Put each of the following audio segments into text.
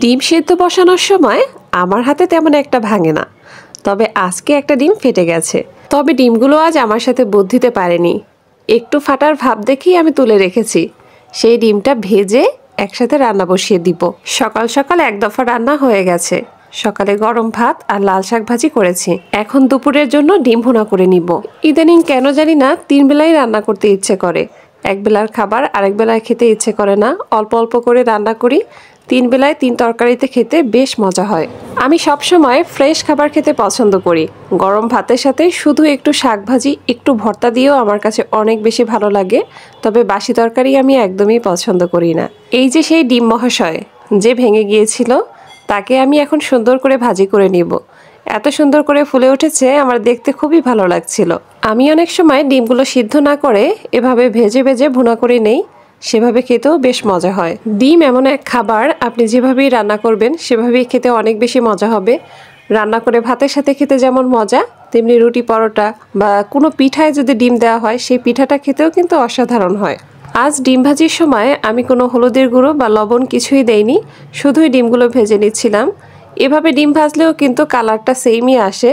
ডিম সেদ্ধ বসানোর সময় আমার হাতে তেমন একটা ভাঙে না, তবে আজকে একটা ডিম ফেটে গেছে। তবে ডিমগুলো আজ আমার সাথে বুদ্ধিতে পারেনি, একটু ফাটার ভাব দেখেই আমি তুলে রেখেছি। সেই ডিমটা ভেজে একসাথে রান্না বসিয়ে দিব। সকাল সকাল এক দফা রান্না হয়ে গেছে। সকালে গরম ভাত আর লাল শাক ভাজি করেছি। এখন দুপুরের জন্য ডিম ভুনা করে নিব। ইদানিং কেন জানি না তিন বেলায় রান্না করতে ইচ্ছে করে। এক বেলার খাবার আরেক বেলায় খেতে ইচ্ছে করে না, অল্প অল্প করে রান্না করি। তিন বেলায় তিন তরকারিতে খেতে বেশ মজা হয়। আমি সবসময় ফ্রেশ খাবার খেতে পছন্দ করি। গরম ভাতের সাথে শুধু একটু শাক ভাজি, একটু ভর্তা দিয়েও আমার কাছে অনেক বেশি ভালো লাগে। তবে বাসি তরকারি আমি একদমই পছন্দ করি না। এই যে সেই ডিম মহাশয় যে ভেঙে গিয়েছিল, তাকে আমি এখন সুন্দর করে ভাজি করে নিব। এত সুন্দর করে ফুলে উঠেছে, আমার দেখতে খুবই ভালো লাগছিল। আমি অনেক সময় ডিমগুলো সিদ্ধ না করে এভাবে ভেজে ভেজে ভুনা করে নেই, সেভাবে খেতেও বেশ মজা হয়। ডিম এমন এক খাবার, আপনি যেভাবেই রান্না করবেন সেভাবেই খেতে অনেক বেশি মজা হবে। রান্না করে ভাতের সাথে খেতে যেমন মজা, তেমনি রুটি, পরোটা বা কোনো পিঠায় যদি ডিম দেওয়া হয়, সেই পিঠাটা খেতেও কিন্তু অসাধারণ হয়। আজ ডিম ভাজির সময় আমি কোনো হলুদের গুঁড়ো বা লবণ কিছুই দেইনি, শুধুই ডিমগুলো ভেজে নিচ্ছিলাম। এভাবে ডিম ভাজলেও কিন্তু কালারটা সেমই আসে।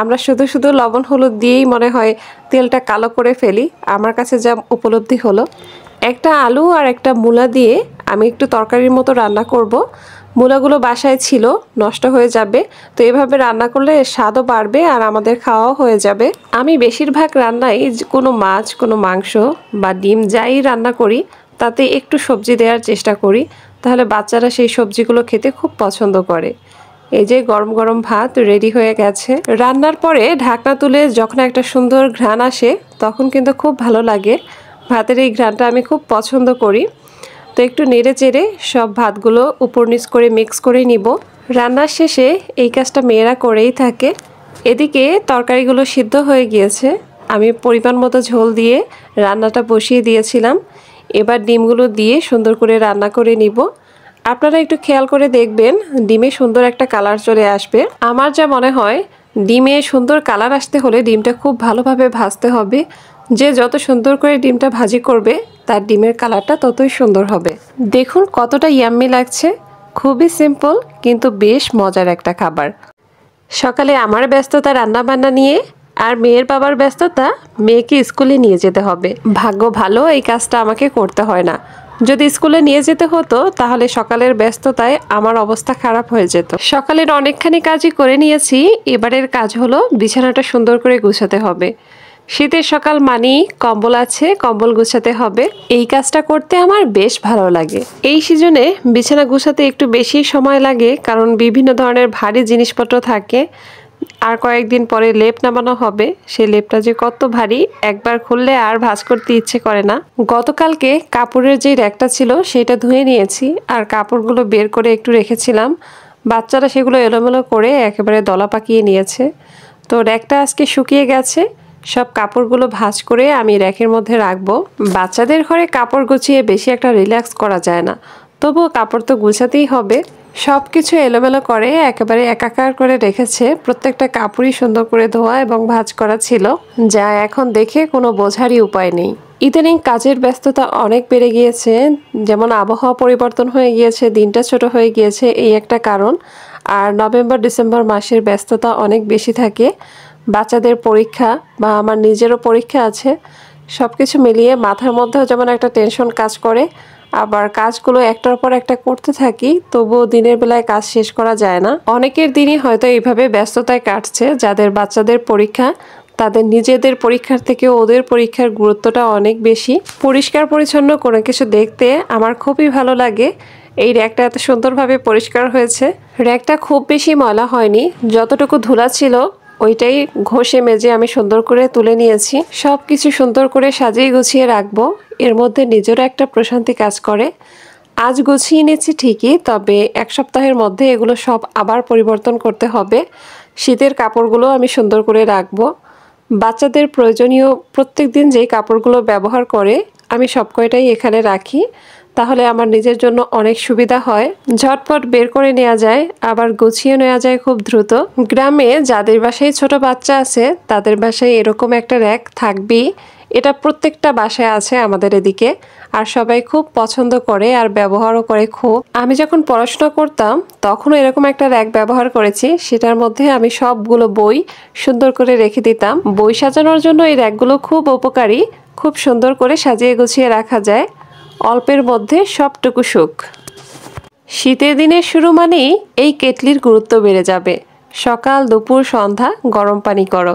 আমরা শুধু শুধু লবণ হলুদ দিয়েই মনে হয় তেলটা কালো করে ফেলি। আমার কাছে যা উপলব্ধি হলো, একটা আলু আর একটা মূলা দিয়ে আমি একটু তরকারির মতো রান্না করব। মূলাগুলো বাসায় ছিল, নষ্ট হয়ে যাবে, তো এভাবে রান্না করলে স্বাদও বাড়বে আর আমাদের খাওয়াও হয়ে যাবে। আমি বেশিরভাগ রান্নায় কোনো মাছ, কোনো মাংস বা ডিম যাই রান্না করি, তাতে একটু সবজি দেওয়ার চেষ্টা করি, তাহলে বাচ্চারা সেই সবজিগুলো খেতে খুব পছন্দ করে। এই যে গরম গরম ভাত রেডি হয়ে গেছে। রান্নার পরে ঢাকনা তুলে যখন একটা সুন্দর ঘ্রাণ আসে, তখন কিন্তু খুব ভালো লাগে। ভাতের এই ঘ্রাণটা আমি খুব পছন্দ করি। তো একটু নেড়ে চেড়ে সব ভাতগুলো উপর নিচ করে মিক্স করে নিব। রান্নার শেষে এই কাজটা মেয়েরা করেই থাকে। এদিকে তরকারিগুলো সিদ্ধ হয়ে গিয়েছে। আমি পরিমাণ মতো ঝোল দিয়ে রান্নাটা বসিয়ে দিয়েছিলাম। এবার ডিমগুলো দিয়ে সুন্দর করে রান্না করে নিব। আপনারা একটু খেয়াল করে দেখবেন, ডিমে সুন্দর একটা কালার চলে আসবে। আমার যা মনে হয়, ডিমে সুন্দর কালার আসতে হলে ডিমটা খুব ভালোভাবে ভাজতে হবে। যে যত সুন্দর করে ডিমটা ভাজি করবে, তার ডিমের কালারটা ততই সুন্দর হবে। দেখুন কতটা ইয়াম্মি লাগছে। খুবই সিম্পল কিন্তু বেশ মজার একটা খাবার। সকালে আমার ব্যস্ততা রান্নাবান্না নিয়ে আর মেয়ের বাবার ব্যস্ততা, মেয়েকে স্কুলে নিয়ে যেতে হবে। ভাগ্য ভালো এই কাজটা আমাকে করতে হয় না। যদি স্কুলে নিয়ে যেতে হতো, তাহলে সকালের ব্যস্ততায় আমার অবস্থা খারাপ হয়ে যেত। সকালের অনেকখানি কাজই করে নিয়েছি। এবারের কাজ হলো বিছানাটা সুন্দর করে গুছাতে হবে। শীতের সকাল মানেই কম্বল আছে, কম্বল গুছাতে হবে। এই কাজটা করতে আমার বেশ ভালো লাগে। এই সিজনে বিছানা গুছাতে একটু বেশি সময় লাগে, কারণ বিভিন্ন ধরনের ভারী জিনিসপত্র থাকে। আর কয়েকদিন পরে লেপ নামানো হবে, সেই লেপটা যে কত ভারী, একবার খুললে আর ভাঁজ করতে ইচ্ছে করে না। গতকালকে কাপড়ের যে র্যাকটা ছিল সেটা ধুয়ে নিয়েছি, আর কাপড়গুলো বের করে একটু রেখেছিলাম। বাচ্চারা সেগুলো এলোমেলো করে একেবারে দলা পাকিয়ে নিয়েছে। তো র্যাকটা আজকে শুকিয়ে গেছে। সব কাপড়গুলো ভাঁজ করে আমি র্যাকের মধ্যে রাখবো। বাচ্চাদের ঘরে কাপড় গুছিয়ে বেশি একটা রিল্যাক্স করা যায় না, তবুও কাপড় তো গুছাতেই হবে। সব কিছু এলোমেলো করে একেবারে একাকার করে রেখেছে। প্রত্যেকটা কাপড়ই সুন্দর করে ধোয়া এবং ভাঁজ করা ছিল, যা এখন দেখে কোনো বোঝারই উপায় নেই। ইদানিং কাজের ব্যস্ততা অনেক বেড়ে গিয়েছে, যেমন আবহাওয়া পরিবর্তন হয়ে গিয়েছে, দিনটা ছোট হয়ে গিয়েছে, এই একটা কারণ। আর নভেম্বর ডিসেম্বর মাসের ব্যস্ততা অনেক বেশি থাকে। বাচ্চাদের পরীক্ষা বা আমার নিজেরও পরীক্ষা আছে। সব কিছু মিলিয়ে মাথার মধ্যেও যেমন একটা টেনশন কাজ করে, আবার কাজগুলো একটার পর একটা করতে থাকি, তবুও দিনের বেলায় কাজ শেষ করা যায় না। অনেকের দিনই হয়তো এইভাবে ব্যস্ততায় কাটছে। যাদের বাচ্চাদের পরীক্ষা, তাদের নিজেদের পরীক্ষার থেকে ওদের পরীক্ষার গুরুত্বটা অনেক বেশি। পরিষ্কার পরিচ্ছন্ন কোনো কিছু দেখতে আমার খুবই ভালো লাগে। এই র্যাকটা এত সুন্দরভাবে পরিষ্কার হয়েছে। র্যাকটা খুব বেশি ময়লা হয়নি, যতটুকু ধুলা ছিল ওইটাই ঘষে মেজে আমি সুন্দর করে তুলে নিয়েছি। সব কিছু সুন্দর করে সাজিয়ে গুছিয়ে রাখবো, এর মধ্যে নিজেরও একটা প্রশান্তি কাজ করে। আজ গুছিয়ে নিয়েছি ঠিকই, তবে এক সপ্তাহের মধ্যে এগুলো সব আবার পরিবর্তন করতে হবে। শীতের কাপড়গুলো আমি সুন্দর করে রাখবো। বাচ্চাদের প্রয়োজনীয় প্রত্যেক দিন যেই কাপড়গুলো ব্যবহার করে, আমি সব কয়টাই এখানে রাখি। তাহলে আমার নিজের জন্য অনেক সুবিধা হয়, ঝটপট বের করে নেওয়া যায়, আবার গুছিয়ে নেওয়া যায় খুব দ্রুত। গ্রামে যাদের বাসায় ছোট বাচ্চা আছে তাদের বাসায় এরকম একটা র্যাক থাকবেই, এটা প্রত্যেকটা বাসায় আছে আমাদের এদিকে, আর সবাই খুব পছন্দ করে আর ব্যবহারও করে খুব। আমি যখন পড়াশোনা করতাম তখনও এরকম একটা র্যাক ব্যবহার করেছি, সেটার মধ্যে আমি সবগুলো বই সুন্দর করে রেখে দিতাম। বই সাজানোর জন্য এই র্যাকগুলো খুব উপকারী, খুব সুন্দর করে সাজিয়ে গুছিয়ে রাখা যায়, অল্পের মধ্যে সবটুকু সুখ। শীতের দিনের শুরু মানেই এই কেটলির গুরুত্ব বেড়ে যাবে। সকাল দুপুর সন্ধ্যা গরম পানি করো,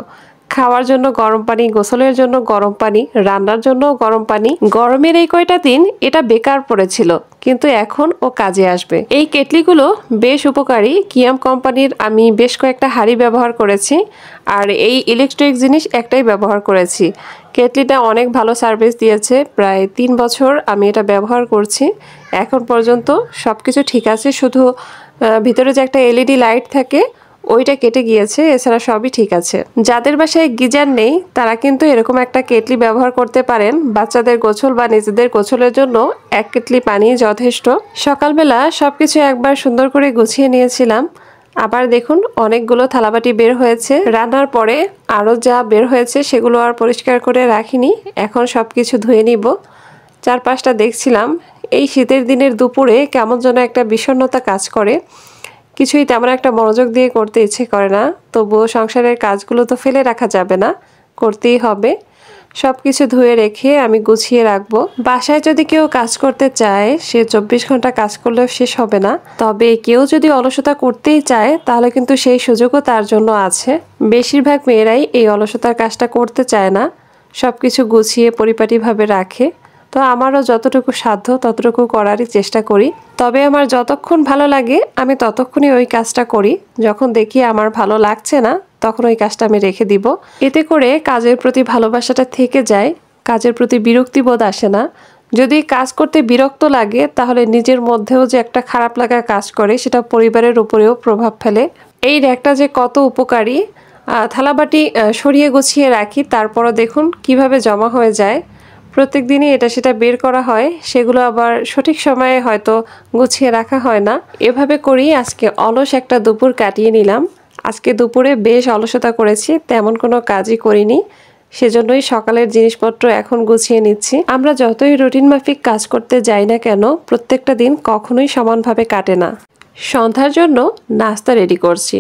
খাওয়ার জন্য গরম পানি, গোসলের জন্য গরম পানি, রান্নার জন্য গরম পানি। গরমের এই কয়টা দিন এটা বেকার পড়েছিল, কিন্তু এখন ও কাজে আসবে। এই কেটলিগুলো বেশ উপকারী। কিয়াম কোম্পানির আমি বেশ কয়েকটা হাঁড়ি ব্যবহার করেছি, আর এই ইলেকট্রিক জিনিস একটাই ব্যবহার করেছি। কেটলিটা অনেক ভালো সার্ভিস দিয়েছে, প্রায় 3 বছর আমি এটা ব্যবহার করছি। এখন পর্যন্ত সব কিছু ঠিক আছে, শুধু ভিতরে যে একটা এলইডি লাইট থাকে ওইটা কেটে গিয়েছে, এছাড়া সবই ঠিক আছে। যাদের বাসায় গিজার নেই তারা কিন্তু এরকম একটা কেটলি ব্যবহার করতে পারেন। বাচ্চাদের গোছল বা নিজেদের গোছলের জন্য এক কেটলি পানি যথেষ্ট। সকালবেলা সবকিছু একবার সুন্দর করে গুছিয়ে নিয়েছিলাম, আবার দেখুন অনেকগুলো থালাবাটি বের হয়েছে। রান্নার পরে আরও যা বের হয়েছে সেগুলো আর পরিষ্কার করে রাখিনি, এখন সব কিছু ধুয়ে নিব। চারপাশটা দেখছিলাম, এই শীতের দিনের দুপুরে কেমন যেন একটা বিষণ্ণতা কাজ করে, কিছুই তেমন একটা মনোযোগ দিয়ে করতে ইচ্ছে করে না। তবুও সংসারের কাজগুলো তো ফেলে রাখা যাবে না, করতেই হবে। সব কিছু ধুয়ে রেখে আমি গুছিয়ে রাখবো। বাসায় যদি কেউ কাজ করতে চায়, সে 24 ঘন্টা কাজ করলেও শেষ হবে না। তবে কেউ যদি অলসতা করতেই চায় তাহলে কিন্তু সেই সুযোগও তার জন্য আছে। বেশিরভাগ মেয়েরাই এই অলসতার কাজটা করতে চায় না, সব কিছু গুছিয়ে পরিপাটিভাবে রাখে। তো আমারও যতটুকু সাধ্য ততটুকু করারই চেষ্টা করি, তবে আমার যতক্ষণ ভালো লাগে আমি ততক্ষণই ওই কাজটা করি। যখন দেখি আমার ভালো লাগছে না তখন ওই কাজটা আমি রেখে দিব। এতে করে কাজের প্রতি ভালোবাসাটা থেকে যায়, কাজের প্রতি বিরক্তিবোধ আসে না। যদি কাজ করতে বিরক্ত লাগে তাহলে নিজের মধ্যেও যে একটা খারাপ লাগা কাজ করে, সেটা পরিবারের উপরেও প্রভাব ফেলে। এই র্যাকটা যে কত উপকারী! থালাবাটি সরিয়ে গুছিয়ে রাখি, তারপরও দেখুন কিভাবে জমা হয়ে যায়। প্রত্যেক দিনই এটা সেটা বের করা হয়, সেগুলো আবার সঠিক সময়ে হয়তো গুছিয়ে রাখা হয় না। এভাবে করেই আজকে অলস একটা দুপুর কাটিয়ে নিলাম। আজকে দুপুরে বেশ অলসতা করেছি, তেমন কোনো কাজই করিনি, সেজন্যই সকালের জিনিসপত্র এখন গুছিয়ে নিচ্ছি। আমরা যতই রুটিন মাফিক কাজ করতে যাই না কেন, প্রত্যেকটা দিন কখনোই সমানভাবে কাটে না। সন্ধ্যার জন্য নাস্তা রেডি করছি।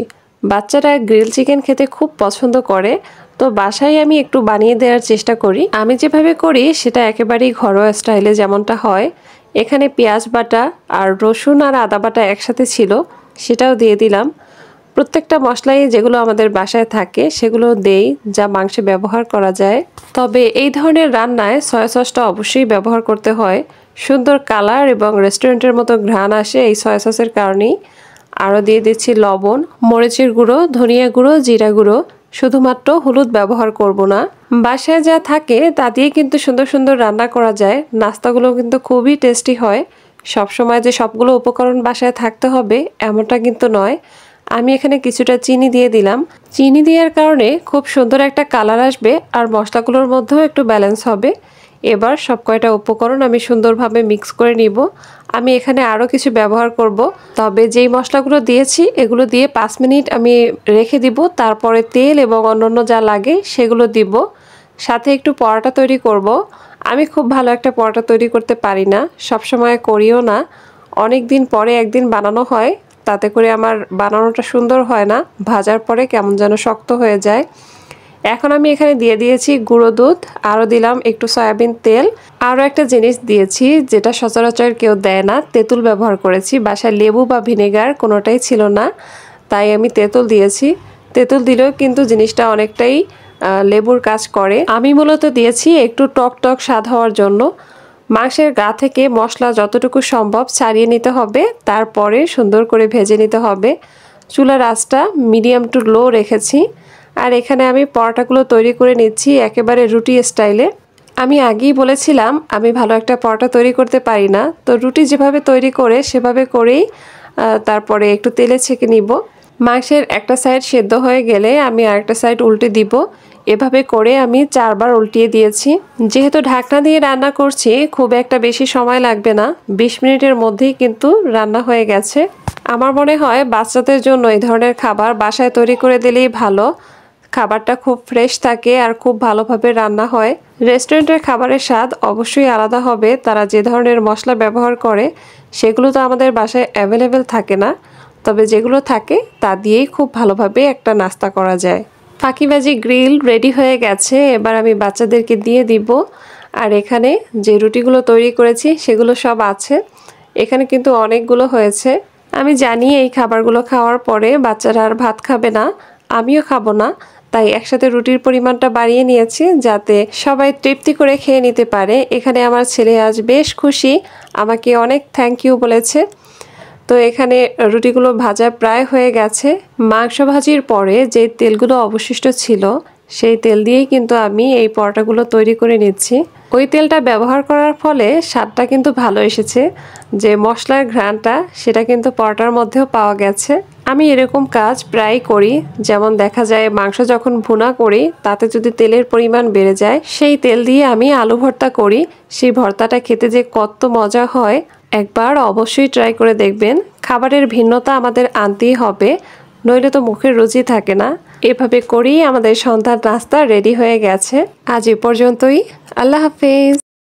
বাচ্চারা গ্রিল চিকেন খেতে খুব পছন্দ করে, তো বাসায় আমি একটু বানিয়ে দেওয়ার চেষ্টা করি। আমি যেভাবে করি সেটা একেবারেই ঘরোয়া স্টাইলে যেমনটা হয়। এখানে পেঁয়াজ বাটা আর রসুন আর আদা বাটা একসাথে ছিল, সেটাও দিয়ে দিলাম। প্রত্যেকটা মশলাই যেগুলো আমাদের বাসায় থাকে সেগুলো দেই, যা মাংসে ব্যবহার করা যায়। তবে এই ধরনের রান্নায় সয়া সসটা অবশ্যই ব্যবহার করতে হয়, সুন্দর কালার এবং রেস্টুরেন্টের মতো ঘ্রাণ আসে এই সয়া সসের কারণেই। আরও দিয়ে দিচ্ছি লবণ, মরিচের গুঁড়ো, ধনিয়া গুঁড়ো, জিরা গুঁড়ো, শুধুমাত্র হলুদ ব্যবহার করব না। বাসায় যা থাকে তা দিয়ে কিন্তু সুন্দর সুন্দর রান্না করা যায়, নাস্তাগুলো কিন্তু খুবই টেস্টি হয়। সবসময় যে সবগুলো উপকরণ বাসায় থাকতে হবে এমনটা কিন্তু নয়। আমি এখানে কিছুটা চিনি দিয়ে দিলাম, চিনি দেওয়ার কারণে খুব সুন্দর একটা কালার আসবে আর মশলাগুলোর মধ্যেও একটু ব্যালেন্স হবে। এবার সব কয়টা উপকরণ আমি সুন্দরভাবে মিক্স করে নিব। আমি এখানে আরও কিছু ব্যবহার করব, তবে যেই মশলাগুলো দিয়েছি এগুলো দিয়ে 5 মিনিট আমি রেখে দিব। তারপরে তেল এবং অন্যান্য যা লাগে সেগুলো দিব, সাথে একটু পরোটা তৈরি করব। আমি খুব ভালো একটা পরোটা তৈরি করতে পারি না, সবসময় করিও না, অনেক দিন পরে একদিন বানানো হয়, তাতে করে আমার বানানোটা সুন্দর হয় না, ভাজার পরে কেমন যেন শক্ত হয়ে যায়। এখন আমি এখানে দিয়ে দিয়েছি গুঁড়ো দুধ, আরও দিলাম একটু সয়াবিন তেল, আরও একটা জিনিস দিয়েছি যেটা সচরাচর কেউ দেয় না, তেঁতুল ব্যবহার করেছি। বাসায় লেবু বা ভিনেগার কোনোটাই ছিল না, তাই আমি তেঁতুল দিয়েছি। তেঁতুল দিলেও কিন্তু জিনিসটা অনেকটাই লেবুর কাজ করে। আমি মূলত দিয়েছি একটু টক টক স্বাদ হওয়ার জন্য। মাংসের গা থেকে মশলা যতটুকু সম্ভব ছাড়িয়ে নিতে হবে, তারপরে সুন্দর করে ভেজে নিতে হবে। চুলার আঁচটা মিডিয়াম টু লো রেখেছি। আর এখানে আমি পরোটাগুলো তৈরি করে নিচ্ছি একেবারে রুটি স্টাইলে। আমি আগেই বলেছিলাম আমি ভালো একটা পরোটা তৈরি করতে পারি না, তো রুটি যেভাবে তৈরি করে সেভাবে করেই তারপরে একটু তেলে ছেঁকে নিব। মাংসের একটা সাইড সেদ্ধ হয়ে গেলে আমি আরেকটা সাইড উল্টে দিব। এভাবে করে আমি চারবার উল্টিয়ে দিয়েছি। যেহেতু ঢাকনা দিয়ে রান্না করছি, খুব একটা বেশি সময় লাগবে না, ২০ মিনিটের মধ্যেই কিন্তু রান্না হয়ে গেছে। আমার মনে হয় বাচ্চাদের জন্য এই ধরনের খাবার বাসায় তৈরি করে দিলেই ভালো। খাবারটা খুব ফ্রেশ থাকে আর খুব ভালোভাবে রান্না হয়। রেস্টুরেন্টের খাবারের স্বাদ অবশ্যই আলাদা হবে, তারা যে ধরনের মশলা ব্যবহার করে সেগুলো তো আমাদের বাসায় অ্যাভেলেবেল থাকে না, তবে যেগুলো থাকে তা দিয়েই খুব ভালোভাবে একটা নাস্তা করা যায়। ফাঁকিবাজি গ্রিল রেডি হয়ে গেছে, এবার আমি বাচ্চাদেরকে দিয়ে দিব। আর এখানে যে রুটিগুলো তৈরি করেছি সেগুলো সব আছে, এখানে কিন্তু অনেকগুলো হয়েছে। আমি জানি এই খাবারগুলো খাওয়ার পরে বাচ্চারা আর ভাত খাবে না, আমিও খাবো না, তাই একসাথে রুটির পরিমাণটা বাড়িয়ে নিয়েছি যাতে সবাই তৃপ্তি করে খেয়ে নিতে পারে। এখানে আমার ছেলে আজ বেশ খুশি, আমাকে অনেক থ্যাংক ইউ বলেছে। তো এখানে রুটিগুলো ভাজা প্রায় হয়ে গেছে। মাংস ভাজির পরে যে তেলগুলো অবশিষ্ট ছিল সেই তেল দিয়েই কিন্তু আমি এই পরোটাগুলো তৈরি করে নিচ্ছি। ওই তেলটা ব্যবহার করার ফলে স্বাদটা কিন্তু ভালো এসেছে, যে মশলার ঘ্রাণটা সেটা কিন্তু পরোটার মধ্যেও পাওয়া গেছে। আমি এরকম কাজ প্রায় করি, যেমন দেখা যায় মাংস যখন ভুনা করি তাতে যদি তেলের পরিমাণ বেড়ে যায়, সেই তেল দিয়ে আমি আলু ভর্তা করি। সেই ভর্তাটা খেতে যে কত মজা হয় একবার অবশ্যই ট্রাই করে দেখবেন। খাবারের ভিন্নতা আমাদের আনতেই হবে, নইলে তো মুখের রুচি থাকে না। এভাবে করেই আমাদের সন্ধ্যার নাস্তা রেডি হয়ে গেছে। আজ এ পর্যন্তই, আল্লাহ হাফেজ।